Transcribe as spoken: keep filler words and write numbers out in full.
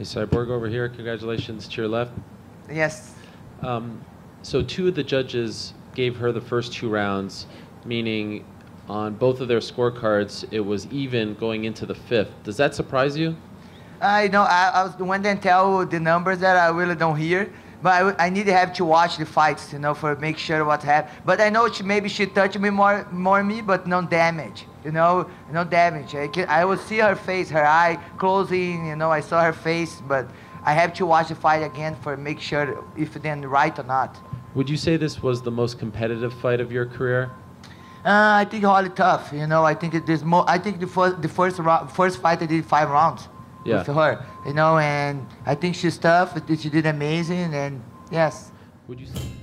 Cris Cyborg over here. Congratulations to your left. Yes. Um, so two of the judges gave her the first two rounds, meaning on both of their scorecards it was even going into the fifth. Does that surprise you? I know I, I was, when they tell the numbers that I really don't hear, but I, I need to have to watch the fights, you know, for make sure what happened. But I know she, maybe she touched me more, more me, but no damage, you know, no damage. I, can, I would see her face, her eye closing, you know, I saw her face, but I have to watch the fight again for make sure if they're right or not. Would you say this was the most competitive fight of your career? Uh, I think Holly tough, you know. I think it is more. I think the first, the first round, first fight I did five rounds. Yeah. With her, you know, and I think she's tough. She did amazing, and yes. Would you say